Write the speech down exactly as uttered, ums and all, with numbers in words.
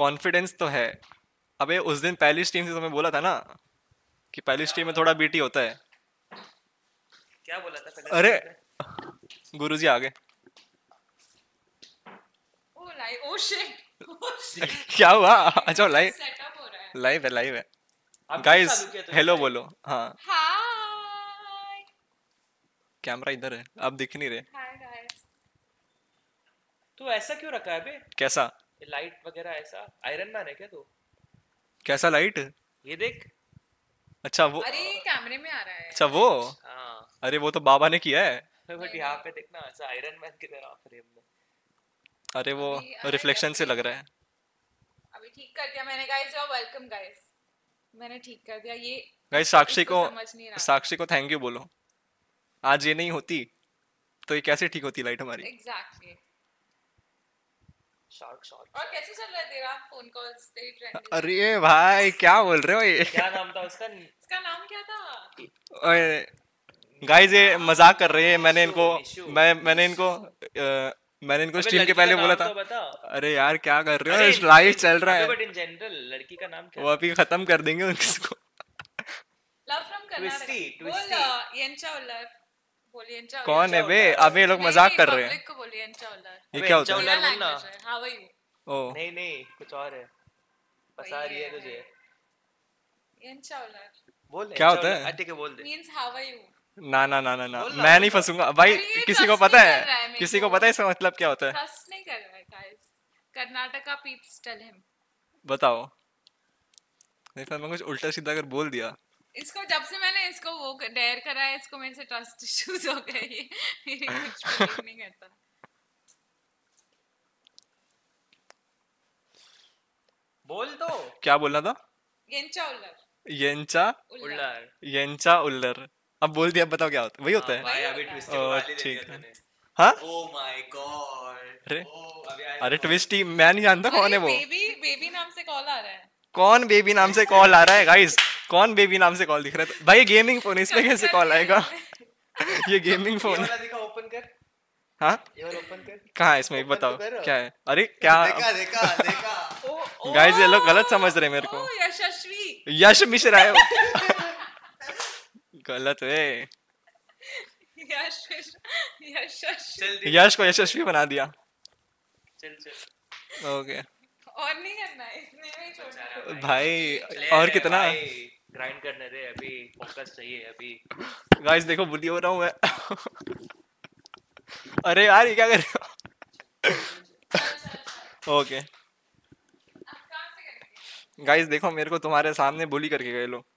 Confidence तो है। अबे उस दिन पहली स्ट्रीम से तुम्हें बोला था ना कि पहली स्ट्रीम में थोड़ा बीटी होता है। क्या बोला था पहले? अरे गुरुजी आ गए। Oh live, oh shit, oh shit. क्या हुआ? अच्छा लाइव सेटअप हो रहा है। लाइव है, लाइव है गाइस। हेलो बोलो। हां हाय, कैमरा इधर है, आप दिख नहीं रहे। Hi guys. तू ऐसा क्यों रखा है बे? कैसा लाइट वगैरह? ऐसा आयरन मैन है क्या तू? कैसा लाइट? ये देख। अच्छा वो, अरे कैमरे में आ रहा है। अच्छा वो, अरे वो तो बाबा ने किया है। बट यहाँ पे देखना ऐसा आयरन मैन की तरह फ्रेम में। अरे वो रिफ्लेक्शन से लग रहा है। अभी ठीक कर दिया मैंने गाइस। और वेलकम गाइस, मैंने ठीक कर दिया ये गाइस। साक्षी को साक्षी को थैंक यू बोलो। आज ये नहीं होती तो ये कैसे ठीक होती लाइट हमारी। एग्जैक्टली। Shark shark. और कैसे चल रहा है तेरा फोन कॉल्स, तेरी ट्रेंडिंग? अरे भाई क्या बोल रहे हो ये? क्या नाम था उसका? उसका नाम क्या था? ओए गाइस ये मजाक कर रहे हैं। मैंने इनको मैं मैंने इनको आ, मैंने इनको स्ट्रीम के पहले बोला था। तो अरे यार क्या कर रहे हो, लाइव चल रहा है। बट इन जनरल लड़की का नाम क्या है? वो अभी खत्म कर देंगे उनको। Love from Karnataka. बोल येंचा उल्लर। बोल येंचा उल्लर कौन है बे? अब ये लोग मजाक कर रहे हैं। पब्लिक को बोल येंचा उल्लर। ये क्या होता है? हां वही। ओ नहीं नहीं कुछ और है, बता रही है तुझे। येंचा उल्लर बोल क्या होता है? ठीक है बोल दे। Means how are you. ना ना ना ना ना मैं नहीं फंसूंगा भाई। किसी को पता है? किसी को पता है इसका मतलब क्या होता है? ट्रस्ट नहीं कर रहा है guys. Karnataka peeps tell him. बताओ नहीं तो मैं कुछ उल्टा सीधा अगर बोल दिया इसको। जब से मैंने इसको वो डेयर करा है इसको मेरे से ट्रस्ट इश्यूज हो गए। ये मेरी कुछ बिलीव नहीं करता। बोल दो क्या बोलना था। येंचा उल्लर। येंचा उल्लर। येंचा उल्लर। अब बोल दिया, बताओ क्या होता है? वही होता है भाई। अभी ट्विस्टी वाली देख रहा था। हां ओ माय गॉड। अरे अरे ट्विस्टी मैं नहीं जानता कौन है वो। बेबी बेबी नाम से कॉल आ रहा है। कौन बेबी नाम से कॉल आ रहा है गाइस? कौन बेबी नाम से कॉल दिख रहा है? भाई गेमिंग फोन है, इसमें कैसे कॉल आएगा? ये गेमिंग फोन। ये वाला देखा, ओपन कर। हां ये वाला ओपन कर। कहां है इसमें बताओ क्या है? अरे क्या देखा देखा देखा गाइस ये लोग गलत समझ रहे हैं मेरे को। यशस्वी यश मिश्रा है। गलत है। यश यशस्वी। यश को यशस्वी बना दिया। चल चल ओके। और नहीं करना इसने भी छोड़ भाई। और कितना ग्राइंड करने दे, अभी फोकस चाहिए अभी। गाइस देखो बुद्धि हो रहा हूं मैं। अरे यार ये क्या कर रहे हो? ओके गाइस देखो मेरे को तुम्हारे सामने बुली करके गए लोग।